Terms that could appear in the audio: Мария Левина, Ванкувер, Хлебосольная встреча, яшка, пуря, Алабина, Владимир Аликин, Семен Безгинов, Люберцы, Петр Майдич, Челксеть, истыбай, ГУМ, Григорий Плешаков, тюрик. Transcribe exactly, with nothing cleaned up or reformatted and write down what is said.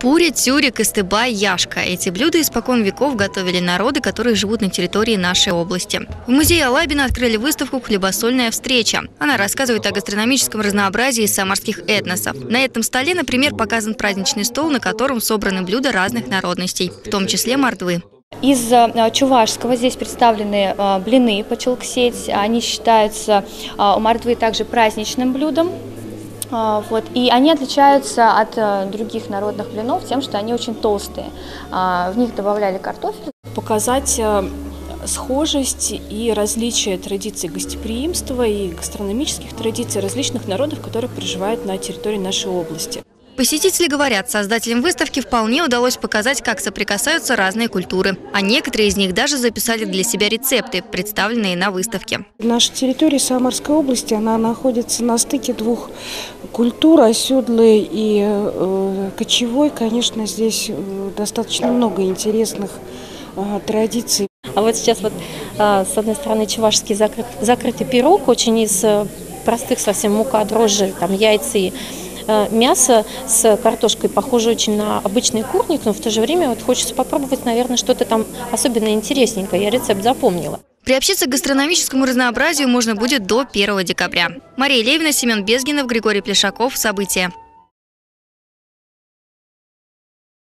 Пуря, тюрик, истыбай, яшка. Эти блюда испокон веков готовили народы, которые живут на территории нашей области. В музее Алабина открыли выставку «Хлебосольная встреча». Она рассказывает о гастрономическом разнообразии самарских этносов. На этом столе, например, показан праздничный стол, на котором собраны блюда разных народностей, в том числе мордвы. Из чувашского здесь представлены блины по челксеть. Они считаются у мордвы также праздничным блюдом. Вот. И они отличаются от других народных блинов тем, что они очень толстые. В них добавляли картофель. Показать схожесть и различие традиций гостеприимства и гастрономических традиций различных народов, которые проживают на территории нашей области. Посетители говорят, создателям выставки вполне удалось показать, как соприкасаются разные культуры. А некоторые из них даже записали для себя рецепты, представленные на выставке. Наша территория Самарской области, она находится на стыке двух культур, оседлой и э, кочевой. Конечно, здесь достаточно много интересных э, традиций. А вот сейчас вот, э, с одной стороны, чувашский закрыт, закрытый пирог, очень из простых совсем мука, дрожжи, там яйца и... Мясо с картошкой похоже очень на обычный курник, но в то же время вот хочется попробовать, наверное, что-то там особенно интересненькое. Я рецепт запомнила. Приобщиться к гастрономическому разнообразию можно будет до первого декабря. Мария Левина, Семен Безгинов, Григорий Плешаков. События.